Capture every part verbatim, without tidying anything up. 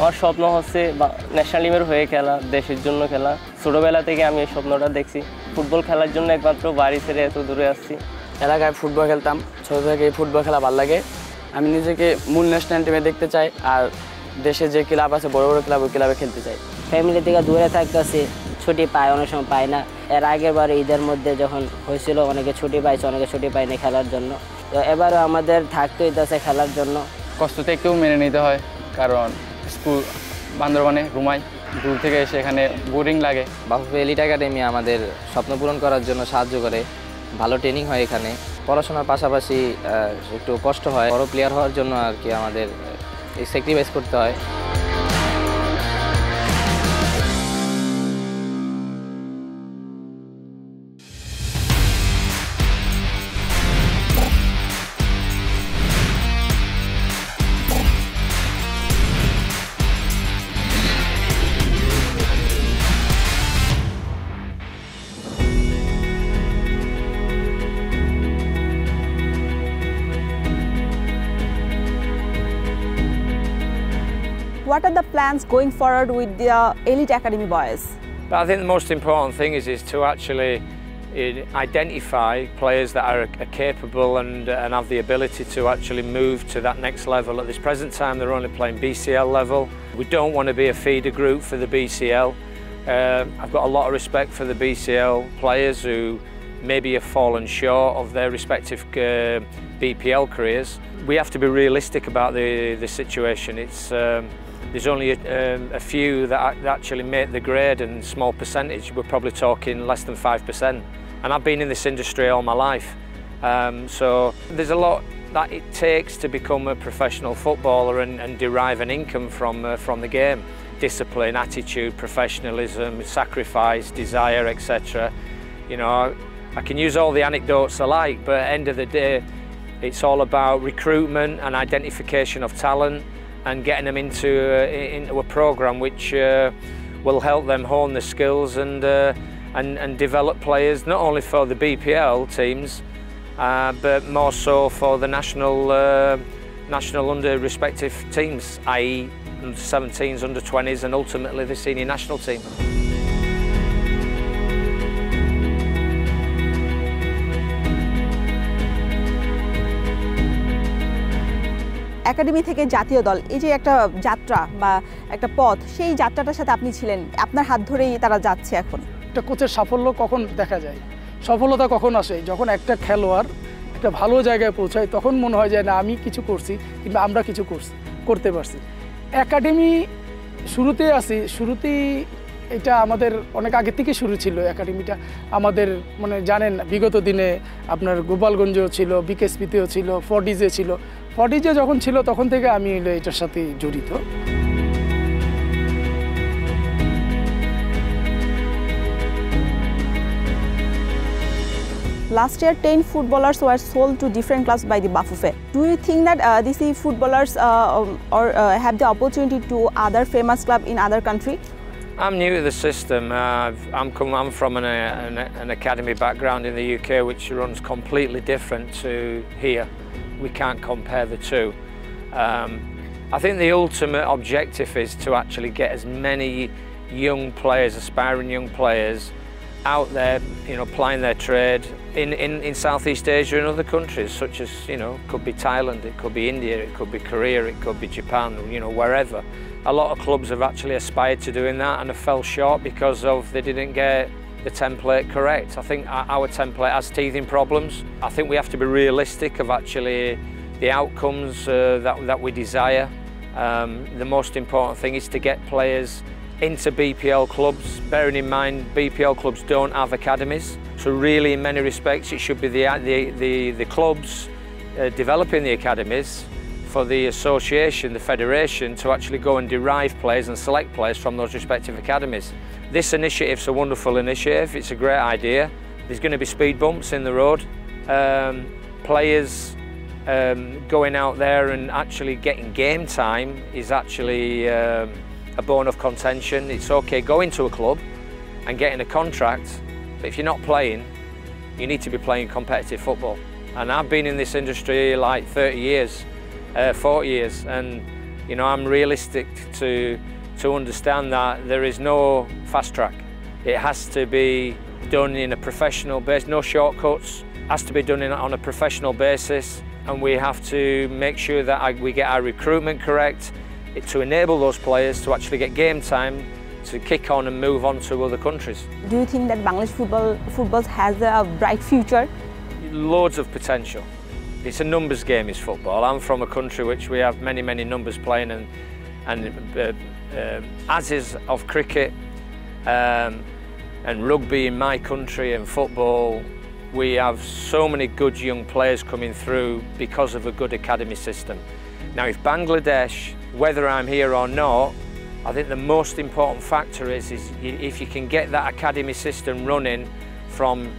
আমার স্বপ্ন হচ্ছে ন্যাশনাল টিমের হয়ে খেলা, দেশের জন্য খেলা। ছোটোবেলা থেকে আমি এই স্বপ্নটা দেখছি। ফুটবল খেলার জন্য একমাত্র বাড়ি ছেড়ে এত দূরে আসছি। এলাকায় ফুটবল খেলতাম ছোটো থেকে, ফুটবল খেলা ভালো লাগে। আমি নিজেকে মূল ন্যাশনাল টিমে দেখতে চাই, আর দেশে যে ক্লাব আছে বড়ো বড়ো ক্লাব, ওই ক্লাবে খেলতে চাই। ফ্যামিলি থেকে দূরে থাকতেছি, ছুটি পায় অনেক সময় পায় না। এর আগের বার ঈদের মধ্যে যখন হয়েছিল অনেকে ছুটি পাইছে, অনেকে ছুটি পায়নি খেলার জন্য। তো এবারও আমাদের থাকতে হইতেছে খেলার জন্য। কষ্ট তো একটু মেনে নিতে হয়, কারণ স্কুল বান্দরবানে রুমাই, দূর থেকে এসে এখানে বোরিং লাগে। বাফেফ এলিট একাডেমি আমাদের স্বপ্ন পূরণ করার জন্য সাহায্য করে, ভালো ট্রেনিং হয় এখানে। পড়াশোনার পাশাপাশি একটু কষ্ট হয়, বড় প্লেয়ার হওয়ার জন্য আর কি আমাদের স্যাক্রিফাইস করতে হয়। What are the plans going forward with the Elite Academy boys? I think the most important thing is, is to actually identify players that are, are capable and, and have the ability to actually move to that next level. At this present time they're only playing B C L level. We don't want to be a feeder group for the B C L. Uh, I've got a lot of respect for the B C L players who maybe have fallen short of their respective uh, B P L careers. We have to be realistic about the, the situation. It's, um, There's only a, um, a few that actually make the grade, and small percentage. We're probably talking less than five percent. And I've been in this industry all my life. Um, so there's a lot that it takes to become a professional footballer and, and derive an income from, uh, from the game. Discipline, attitude, professionalism, sacrifice, desire, et cetera. You know, I can use all the anecdotes I like, but at the end of the day, it's all about recruitment and identification of talent, and getting them into uh, into a program which uh, will help them hone their skills and uh, and and develop players not only for the B P L teams, uh, but more so for the national uh, national under respective teams, that is, under seventeens, under twenties, and ultimately the senior national team. Academy থেকে জাতীয় দল, এই যে একটা যাত্রা বা একটা পথ, সেই যাত্রাটার সাথে আপনি ছিলেন, আপনার হাত ধরেই তারা যাচ্ছে এখন। একটা কোচের সাফল্য কখন দেখা যায়, সফলতা কখন আসে? যখন একটা খেলোয়াড় একটা ভালো জায়গায় পৌঁছায়, তখন মনে হয় যে না, আমি কিছু করছি, কিংবা আমরা কিছু করছি, করতে পারছি। একাডেমি শুরুতে আসি, শুরুতেই এটা আমাদের অনেক আগে থেকে শুরু ছিল। একাডেমিটা আমাদের মানে জানেন বিগত দিনে আপনার গোপালগঞ্জেও ছিল, বিকেএসপিতেও ছিল, ফর্টিজে ছিল। ফর্টিজে যখন ছিল তখন থেকে আমি এটার সাথে জড়িত। Last year, ten footballers were sold to different clubs by the BAFUFE. Do you think that uh, these footballers uh, or uh, have the opportunity to other famous club in other country? I'm new to the system. Uh, I'm, come, I'm from an, an, an academy background in the U K, which runs completely different to here. We can't compare the two. Um, I think the ultimate objective is to actually get as many young players, aspiring young players, out there, you know, applying their trade in, in, in Southeast Asia and other countries, such as, you know, could be Thailand, it could be India, it could be Korea, it could be Japan, you know, wherever. A lot of clubs have actually aspired to doing that and have fell short because of they didn't get the template correct. I think our template has teething problems. I think we have to be realistic of actually the outcomes uh, that, that we desire. Um, the most important thing is to get players into B P L clubs, bearing in mind B P L clubs don't have academies. So really, in many respects, it should be the, the, the, the clubs uh, developing the academies for the association, the federation, to actually go and derive players and select players from those respective academies. This initiative's a wonderful initiative, it's a great idea. There's going to be speed bumps in the road. Um, players um, going out there and actually getting game time is actually um, a bone of contention. It's okay going to a club and getting a contract, but if you're not playing, you need to be playing competitive football. And I've been in this industry like thirty years, Uh, forty years, and you know, I'm realistic to, to understand that there is no fast track. It has to be done in a professional basis, no shortcuts. It has to be done in, on a professional basis, and we have to make sure that I, we get our recruitment correct to enable those players to actually get game time to kick on and move on to other countries. Do you think that Bangladesh football, football has a bright future? Loads of potential. It's a numbers game, is football. I'm from a country which we have many, many numbers playing, and, and uh, uh, as is of cricket um, and rugby in my country and football, we have so many good young players coming through because of a good academy system. Now, if Bangladesh, whether I'm here or not, I think the most important factor is, is if you can get that academy system running from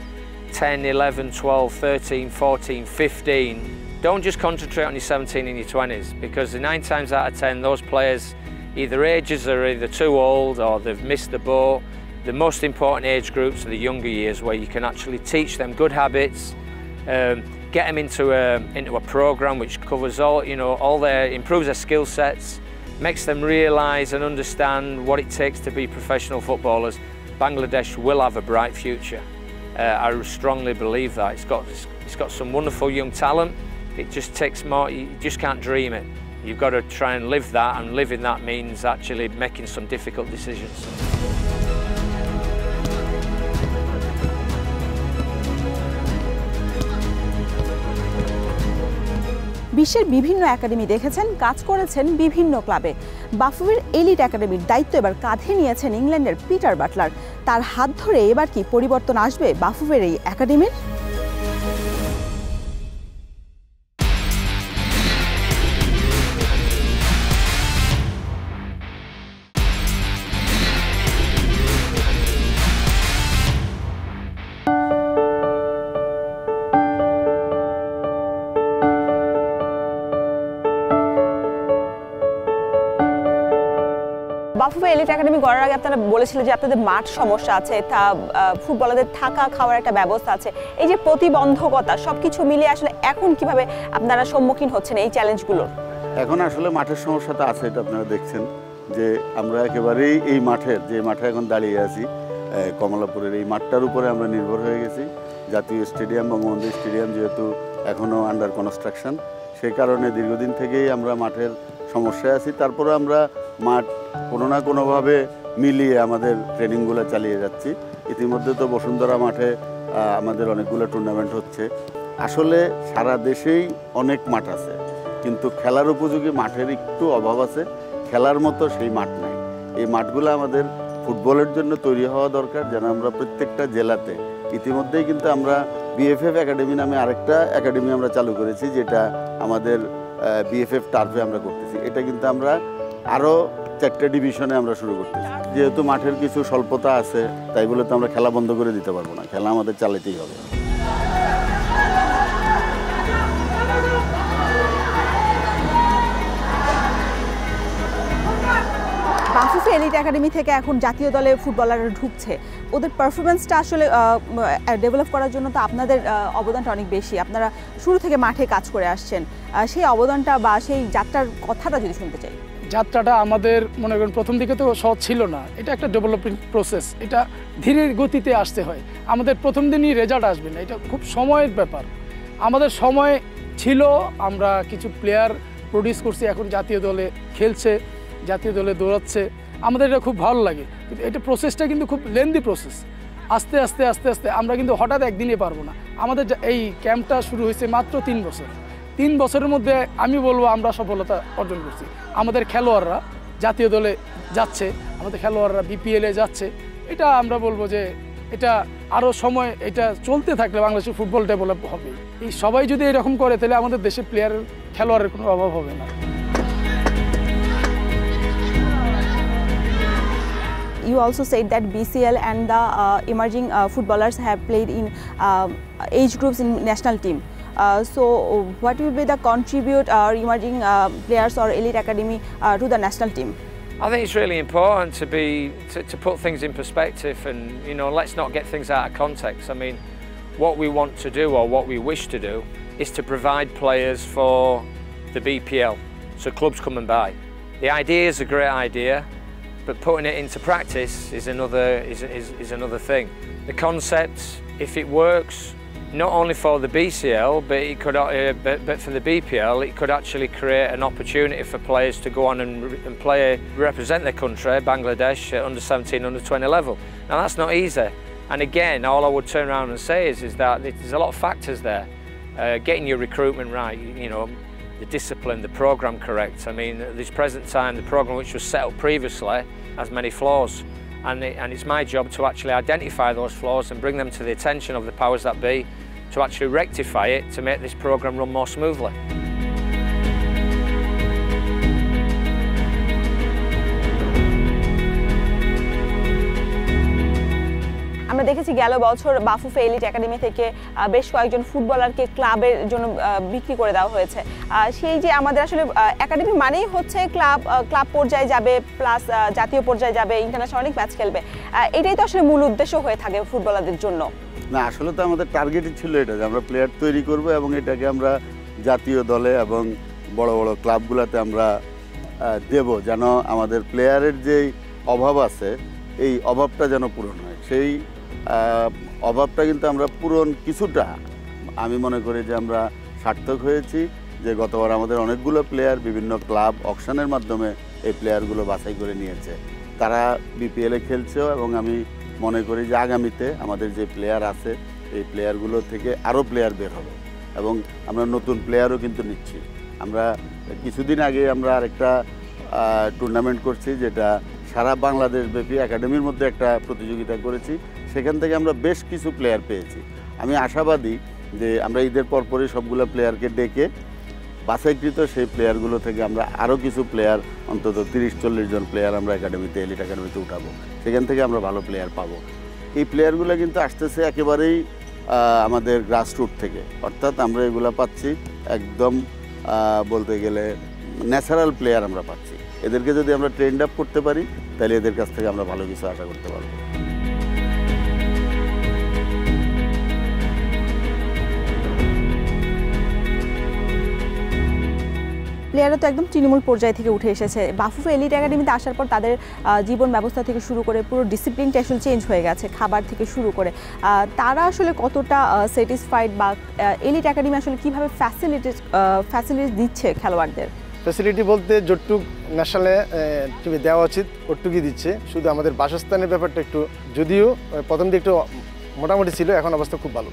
ten, eleven, twelve, thirteen, fourteen, fifteen, don't just concentrate on your seventeen and your twenties, because nine times out of ten, those players, either ages are either too old or they've missed the boat. The most important age groups are the younger years, where you can actually teach them good habits, um, get them into a, into a program which covers all, you know, all their, improves their skill sets, makes them realise and understand what it takes to be professional footballers. Bangladesh will have a bright future. Uh, I strongly believe that. It's got, it's got some wonderful young talent. It just takes more, you just can't dream it. You've got to try and live that, and living that means actually making some difficult decisions. বিশ্বের বিভিন্ন academy দেখেছেন, কাজ করেছেন বিভিন্ন ক্লাবে। বাফুফের elite একাডেমির দায়িত্ব এবার কাঁধে নিয়েছেন ইংল্যান্ডের পিটার বাটলার। তার হাত ধরে এবার কি পরিবর্তন আসবে বাফুফের এই একাডেমির? বাফুফে এলিট একাডেমি গড়ার আগে আপনারা বলেছিলেন যে আপনাদের মাঠ সমস্যা আছে, তা ফুটবলারদের থাকা খাওয়ার একটা ব্যবস্থা আছে, এই যে প্রতিবন্ধকতা, সব কিছু মিলিয়ে আসলে এখন কিভাবে আপনারা সম্মুখীন হচ্ছেন এই চ্যালেঞ্জগুলোর? এখন আসলে মাঠের সমস্যাটা আছে, এটা আপনারা দেখছেন যে আমরা একেবারেই এই মাঠের, যে মাঠে এখন দাঁড়িয়ে আছি কমলাপুরের এই মাঠটার উপরে আমরা নির্ভর হয়ে গেছি। জাতীয় স্টেডিয়াম বঙ্গবন্ধু স্টেডিয়াম যেহেতু এখনও আন্ডার কনস্ট্রাকশন, সেই কারণে দীর্ঘদিন থেকেই আমরা মাঠের সমস্যায় আছি। তারপরে আমরা মাঠ কোনো না কোনোভাবে মিলিয়ে আমাদের ট্রেনিংগুলো চালিয়ে যাচ্ছি। ইতিমধ্যে তো বসুন্ধরা মাঠে আমাদের অনেকগুলো টুর্নামেন্ট হচ্ছে। আসলে সারা দেশেই অনেক মাঠ আছে, কিন্তু খেলার উপযোগী মাঠের একটু অভাব আছে, খেলার মতো সেই মাঠ নাই। এই মাঠগুলো আমাদের ফুটবলের জন্য তৈরি হওয়া দরকার, যেন আমরা প্রত্যেকটা জেলাতে, ইতিমধ্যেই কিন্তু আমরা বিএফএফ একাডেমি নামে আরেকটা একাডেমি আমরা চালু করেছি, যেটা আমাদের বিএফএফ টার্ফে আমরা করতেছি। এটা কিন্তু আমরা আরও চারটে ডিভিশনে আমরা শুরু করতেছি। যেহেতু মাঠের কিছু স্বল্পতা আছে, তাই বলে তো আমরা খেলা বন্ধ করে দিতে পারবো না, খেলা আমাদের চালাতেই হবে। বাফুফে এলিট একাডেমি থেকে এখন জাতীয় দলে ফুটবলাররা ঢুকছে, ওদের পারফরমেন্সটা আসলে ডেভেলপ করার জন্য তো আপনাদের অবদানটা অনেক বেশি। আপনারা শুরু থেকে মাঠে কাজ করে আসছেন, সেই অবদানটা বা সেই যাত্রার কথাটা যদি শুনতে চাই। যাত্রাটা আমাদের মনে করেন প্রথম দিকে তো সহজ ছিল না, এটা একটা ডেভেলপিং প্রসেস, এটা ধীরে গতিতে আসতে হয়। আমাদের প্রথম দিনই রেজাল্ট আসবে না, এটা খুব সময়ের ব্যাপার। আমাদের সময় ছিল, আমরা কিছু প্লেয়ার প্রডিউস করছি, এখন জাতীয় দলে খেলছে, জাতীয় দলে দৌড়াচ্ছে, আমাদের এটা খুব ভালো লাগে। কিন্তু এটা প্রসেসটা কিন্তু খুব লেন্দি প্রসেস, আস্তে আস্তে আস্তে আস্তে আমরা কিন্তু হঠাৎ একদিনে পারবো না। আমাদের এই ক্যাম্পটা শুরু হয়েছে মাত্র তিন বছর তিন বছরের মধ্যে আমি বলবো আমরা সফলতা অর্জন করছি। আমাদের খেলোয়াড়রা জাতীয় দলে যাচ্ছে, আমাদের খেলোয়াড়রা বিপিএলে যাচ্ছে, এটা আমরা বলবো যে এটা আরও সময়, এটা চলতে থাকলে বাংলাদেশের ফুটবল ডেভেলপ হবে। এই সবাই যদি এরকম করে তাহলে আমাদের দেশে প্লেয়ার খেলোয়াড়ের কোনো অভাব হবে না। You also said that B C L and the uh, emerging uh, footballers have played in uh, age groups in national team. Uh, so what will be the contribute or emerging uh, players or elite academy uh, to the national team? I think it's really important to be to, to put things in perspective, and you know, let's not get things out of context. I mean, what we want to do or what we wish to do is to provide players for the B P L, so clubs come and buy. The idea is a great idea, but putting it into practice is another, is, is, is another thing. The concept, if it works, not only for the B C L, but, it could, uh, but, but for the B P L, it could actually create an opportunity for players to go on and, and play, represent their country, Bangladesh, at under seventeen, under twenty level. Now that's not easy. And again, all I would turn around and say is, is that there's a lot of factors there. Uh, getting your recruitment right, you know, the discipline, the programme correct. I mean, at this present time, the programme which was set up previously has many flaws. And, it, and it's my job to actually identify those flaws and bring them to the attention of the powers that be to actually rectify it, to make this programme run more smoothly. আমরা দেখেছি গেল বছর Bafufe elite academy থেকে বেশ কয়েকজন ফুটবলারকে ক্লাবের জন্য বিক্রি করে দেওয়া হয়েছে। সেই যে আমাদের আসলে একাডেমি মানেই হচ্ছে ক্লাব ক্লাব পর্যায়ে যাবে, প্লাস জাতীয় পর্যায়ে যাবে, ইন্টারন্যাশনাল অনেক ম্যাচ খেলবে, এটাই তো আসলে মূল উদ্দেশ্য হয়ে থাকে ফুটবলারদের জন্য। না, আসলে তো আমাদের টার্গেটই ছিল এটা যে আমরা প্লেয়ার তৈরি করব এবং এটাকে আমরা জাতীয় দলে এবং বড় বড় ক্লাবগুলোতে আমরা দেব, যেন আমাদের প্লেয়ারের যেই অভাব আছে এই অভাবটা যেন পূরণ হয়। সেই অভাবটা কিন্তু আমরা পূরণ কিছুটা আমি মনে করি যে আমরা সার্থক হয়েছি, যে গতবার আমাদের অনেকগুলো প্লেয়ার বিভিন্ন ক্লাব অকশনের মাধ্যমে এই প্লেয়ারগুলো বাছাই করে নিয়েছে, তারা বিপিএলে খেলছে এবং আমি মনে করি যে আগামীতে আমাদের যে প্লেয়ার আছে এই প্লেয়ারগুলো থেকে আরও প্লেয়ার বের হবে এবং আমরা নতুন প্লেয়ারও কিন্তু নিচ্ছি। আমরা কিছুদিন আগে আমরা আরেকটা টুর্নামেন্ট করছি যেটা সারা বাংলাদেশ ব্যাপী একাডেমির মধ্যে একটা প্রতিযোগিতা করেছি, সেখান থেকে আমরা বেশ কিছু প্লেয়ার পেয়েছি। আমি আশাবাদী যে আমরা ঈদের পরপরই সবগুলো প্লেয়ারকে ডেকে বাছাইকৃত সেই প্লেয়ারগুলো থেকে আমরা আরও কিছু প্লেয়ার অন্তত তিরিশ চল্লিশ জন প্লেয়ার আমরা একাডেমিতে এলিট একাডেমিতে উঠাবো, সেখান থেকে আমরা ভালো প্লেয়ার পাবো। এই প্লেয়ারগুলো কিন্তু আসতেছে একেবারেই আমাদের গ্রাসরুট থেকে, অর্থাৎ আমরা এগুলো পাচ্ছি একদম বলতে গেলে ন্যাচারাল প্লেয়ার আমরা পাচ্ছি। এদেরকে যদি আমরা ট্রেন্ড আপ করতে পারি তাহলে এদের কাছ থেকে আমরা ভালো কিছু আশা করতে পারবো। প্লেয়াররা তো একদম তৃণমূল পর্যায় থেকে উঠে এসেছে, বাফুফে এলিট একাডেমিতে আসার পর তাদের জীবন ব্যবস্থা থেকে শুরু করে পুরো ডিসিপ্লিনটা আসলে চেঞ্জ হয়ে গেছে, খাবার থেকে শুরু করে। তারা আসলে কতটা স্যাটিসফাইড বা এলিট একাডেমি আসলে কীভাবে ফ্যাসিলিটি ফ্যাসিলিটি দিচ্ছে খেলোয়াড়দের? ফ্যাসিলিটি বলতে যতটুক ন্যাশনালে টিমে দেওয়া উচিত ওটুকুই দিচ্ছে, শুধু আমাদের বাসস্থানের ব্যাপারটা একটু যদিও প্রথম দিকে একটু মোটামুটি ছিল, এখন অবস্থা খুব ভালো।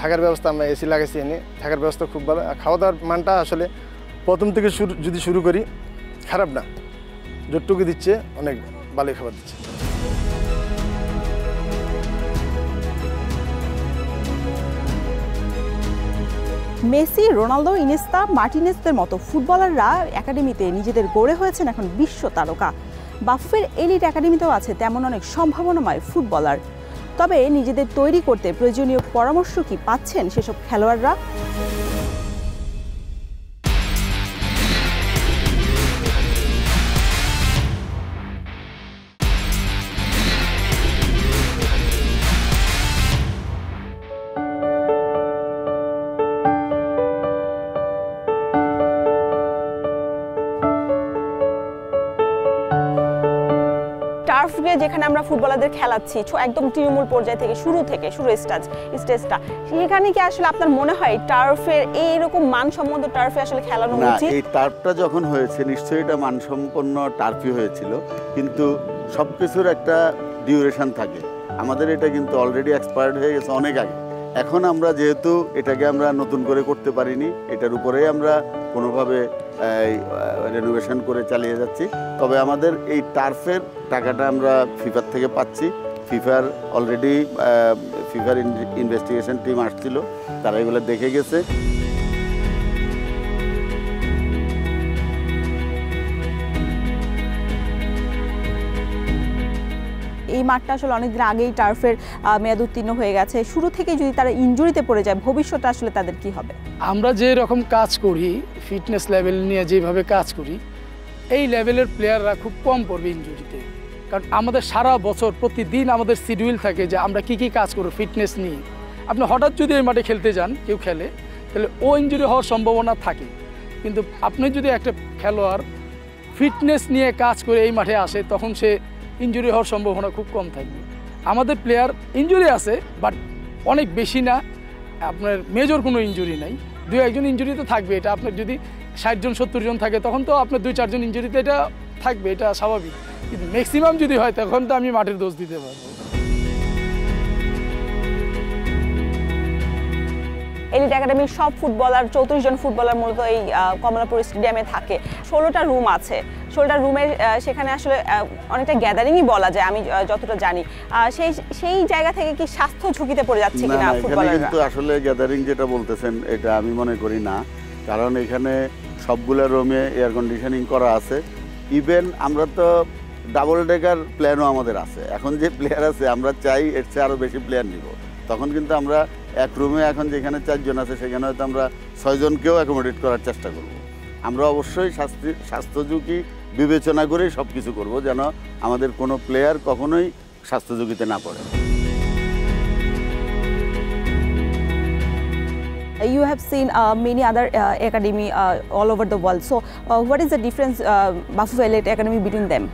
থাকার ব্যবস্থা আমরা এসি লাগাইছি এনে, থাকার ব্যবস্থা খুব ভালো। আর খাওয়া দাওয়ার মানটা আসলে প্রথম থেকে শুরু যদি শুরু করি খারাপ না, যতটুকু দিচ্ছে অনেক ভালোই খাবার দিচ্ছে। মেসি, রোনালদো, ইনিয়েস্তা, মার্টিনেজদের মতো ফুটবলাররা একাডেমিতে নিজেদের গড়ে হয়েছেন এখন বিশ্ব তারকা। বাফুফের এলিট একাডেমিতেও আছে তেমন অনেক সম্ভাবনাময় ফুটবলার, তবে নিজেদের তৈরি করতে প্রয়োজনীয় পরামর্শ কি পাচ্ছেন সেসব খেলোয়াড়রা? যেখানে আমরা ফুটবলারদের খেলাচ্ছি একদম তৃণমূল পর্যায় থেকে শুরু থেকে শুরু স্টেজ স্টেজটা সেখানে কি আসলে আপনার মনে হয় টার্ফের এইরকম মানসম্পন্ন টার্ফে আসলে খেলানো উচিত? এই টার্ফটা যখন হয়েছে নিশ্চয়ই এটা মানসম্পন্ন টার্ফই হয়েছিল, কিন্তু সব কিছুর একটা ডিউরেশন থাকে। আমাদের এটা কিন্তু অলরেডি এক্সপায়ার্ড হয়ে গেছে অনেক আগে। এখন আমরা যেহেতু এটাকে আমরা নতুন করে করতে পারিনি, এটার উপরেই আমরা কোনোভাবে রেনোভেশন করে চালিয়ে যাচ্ছি। তবে আমাদের এই টার্ফের টাকাটা আমরা ফিফার থেকে পাচ্ছি, ফিফার অলরেডি ফিফার ইনভেস্টিগেশন টিম আসছিল, তারা এগুলো দেখে গেছে। এই মাঠটা আসলে অনেকদিন আগেই টার্ফের মেয়াদ উত্তীর্ণ হয়ে গেছে, শুরু থেকে যদি তারা ইনজুরিতে পড়ে যায় ভবিষ্যতে আসলে তাদের কি হবে? আমরা যে রকম কাজ করি ফিটনেস লেভেল নিয়ে যেভাবে কাজ করি এই লেভেলের প্লেয়াররা খুব কম পড়বে ইনজুরিতে, কারণ আমাদের সারা বছর প্রতিদিন আমাদের শিডিউল থাকে যে আমরা কি কি কাজ করব ফিটনেস নিয়ে। আপনি হঠাৎ যদি এই মাঠে খেলতে যান কেউ খেলে তাহলে ও ইনজুরি হওয়ার সম্ভাবনা থাকে, কিন্তু আপনি যদি একটা খেলোয়াড় ফিটনেস নিয়ে কাজ করে এই মাঠে আসে তখন সে ইনজুরি হওয়ার সম্ভাবনা খুব কম থাকবে। আমাদের প্লেয়ার ইনজুরি আছে বাট অনেক বেশি না, আপনার মেজর কোনো ইনজুরি নাই। দু একজন ইনজুরি তো থাকবে, এটা আপনার যদি ষাট জন সত্তর জন থাকে তখন তো আপনার দুই চারজন ইনজুরিতে এটা থাকবে, এটা স্বাভাবিক। কিন্তু ম্যাক্সিমাম যদি হয় তখন তো আমি মাঠের দোষ দিতে পারবো। এলিট একাডেমির সব ফুটবলার চৌত্রিশ জন ফুটবলার মূলত এই কমলাপুর স্টেডিয়ামে থাকে। ষোলোটা রুম আছে, ষোলোটা রুমে সেখানে আসলে অনেকটা গ্যাদারিংই বলা যায় আমি যতটা জানি। সেই সেই জায়গা থেকে কি স্বাস্থ্য ঝুঁকিতে পড়ে যাচ্ছে কিনা ফুটবলাররা? কিন্তু আসলে গ্যাদারিং যেটা বলতেছেন এটা আমি মনে করি না, কারণ এখানে সবগুলো রুমে এয়ার কন্ডিশনিং করা আছে। ইভেন আমরা তো ডাবল ডেকার প্ল্যানও আমাদের আছে, এখন যে প্লেয়ার আছে আমরা চাই এর চেয়ে আরও বেশি প্লেয়ার নিব, তখন কিন্তু আমরা এক রুমে এখন যেখানে চারজন আছে সেখানে হয়তো আমরা ছয়জনকেও অ্যাকোমোডেট করার চেষ্টা করব। আমরা অবশ্যই স্বাস্থ্য স্বাস্থ্য ঝুঁকি বিবেচনা করেই সব কিছু করবো, যেন আমাদের কোনো প্লেয়ার কখনোই স্বাস্থ্য ঝুঁকিতে না পড়ে। You have seen uh, many other uh, academy uh, all over the world. So, uh, what is the difference uh, B F F Elite Academy between them?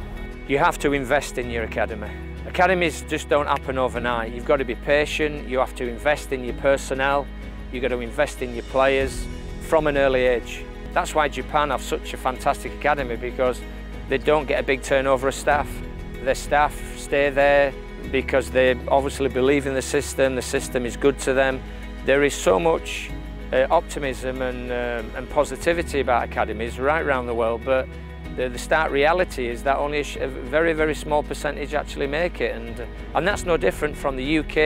You have to invest in your academy. Academies just don't happen overnight. You've got to be patient. You have to invest in your personnel. You've got to invest in your players from an early age. That's why Japan have such a fantastic academy, because they don't get a big turnover of staff. Their staff stay there because they obviously believe in the system. The system is good to them. There is so much uh, optimism and, uh, and positivity about academies right around the world, but the, the stark reality is that only a, a very, very small percentage actually make it. And, and that's no different from the U K,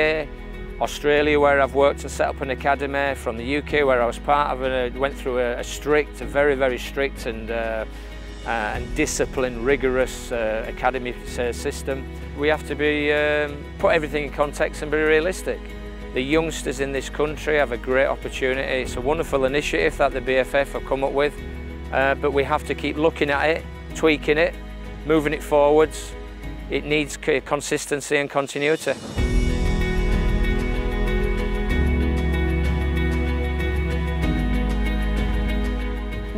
Australia, where I've worked and set up an academy, from the U K where I was part of it, went through a, a strict, a very, very strict and, uh, uh, and disciplined, rigorous uh, academy uh, system. We have to be, um, put everything in context and be realistic. The youngsters in this country have a great opportunity. It's a wonderful initiative that the B F F have come up with, uh, but we have to keep looking at it, tweaking it, moving it forwards. It needs consistency and continuity.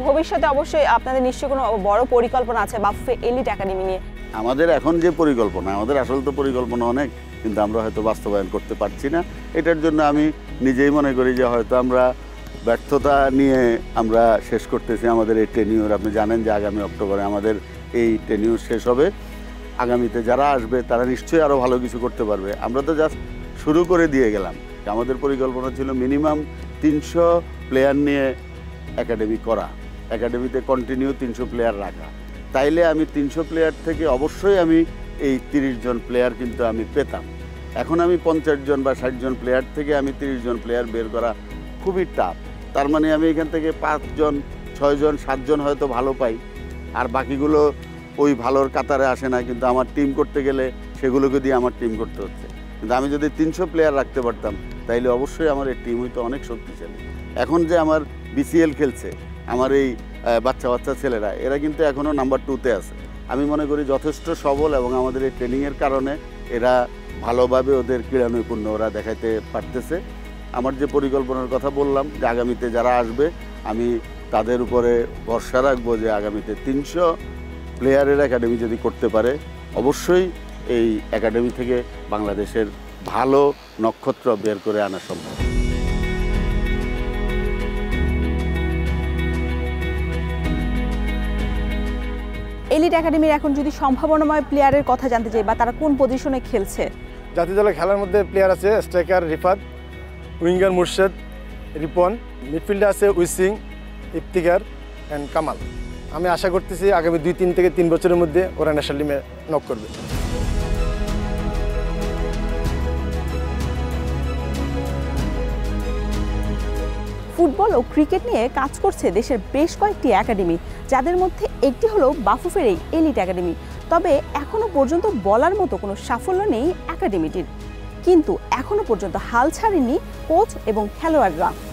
ভবিষ্যতে অবশ্যই আপনাদের নিশ্চয়ই কোনো বড় পরিকল্পনা আছে B F F elite academy নিয়ে? আমাদের এখন যে পরিকল্পনা, আমাদের আসলে তো পরিকল্পনা অনেক, কিন্তু আমরা হয়তো বাস্তবায়ন করতে পারছি না। এটার জন্য আমি নিজেই মনে করি যে হয়তো আমরা ব্যর্থতা নিয়ে আমরা শেষ করতেছি আমাদের এই টেনিউর। আপনি জানেন যে আগামী অক্টোবরে আমাদের এই টেনিউর শেষ হবে। আগামীতে যারা আসবে তারা নিশ্চয়ই আরও ভালো কিছু করতে পারবে। আমরা তো জাস্ট শুরু করে দিয়ে গেলাম। আমাদের পরিকল্পনা ছিল মিনিমাম তিনশো প্লেয়ার নিয়ে একাডেমি করা, একাডেমিতে কন্টিনিউ তিনশো প্লেয়ার রাখা। তাইলে আমি তিনশো প্লেয়ার থেকে অবশ্যই আমি এই তিরিশ জন প্লেয়ার কিন্তু আমি পেতাম। এখন আমি পঞ্চাশ জন বা ষাট জন প্লেয়ার থেকে আমি তিরিশ জন প্লেয়ার বের করা খুবই টাফ। তার মানে আমি এখান থেকে পাঁচজন ছয়জন সাতজন হয়তো ভালো পাই, আর বাকিগুলো ওই ভালোর কাতারে আসে না, কিন্তু আমার টিম করতে গেলে সেগুলোকে দিয়ে আমার টিম করতে হচ্ছে। কিন্তু আমি যদি তিনশো প্লেয়ার রাখতে পারতাম তাইলে অবশ্যই আমার এই টিম হয়তো অনেক শক্তিশালী। এখন যে আমার বি সি এল খেলছে আমার এই বাচ্চা বাচ্চা ছেলেরা, এরা কিন্তু এখনও নাম্বার টুতে আছে। আমি মনে করি যথেষ্ট সবল এবং আমাদের এই ট্রেনিংয়ের কারণে এরা ভালোভাবে ওদের ক্রীড়া নৈপুণ্য ওরা দেখাতে পারতেছে। আমার যে পরিকল্পনার কথা বললাম যে আগামীতে যারা আসবে আমি তাদের উপরে ভরসা রাখবো যে আগামীতে তিনশো প্লেয়ারের একাডেমি যদি করতে পারে অবশ্যই এই একাডেমি থেকে বাংলাদেশের ভালো নক্ষত্র বের করে আনা সম্ভব। এলিট একাডেমির এখন যদি সম্ভাবনাময় প্লেয়ারের কথা জানতে চাই বা তারা কোন পজিশনে খেলছে? জাতীয় দলের খেলার মধ্যে প্লেয়ার আছে স্ট্রাইকার রিফাত, উইঙ্গার মুর্শেদ রিপন, মিডফিল্ডে আছে উইসিং, ইত্তিগার অ্যান্ড কামাল। আমি আশা করতেছি আগামী দুই তিন থেকে তিন বছরের মধ্যে ওরা ন্যাশনাল টিমে নক করবে। ফুটবল ও ক্রিকেট নিয়ে কাজ করছে দেশের বেশ কয়েকটি একাডেমি, যাদের মধ্যে একটি হলো বাফুফের এই এলিট একাডেমি। তবে এখনও পর্যন্ত বলার মতো কোনো সাফল্য নেই একাডেমিটির, কিন্তু এখনও পর্যন্ত হাল ছাড়েনি কোচ এবং খেলোয়াড়রা।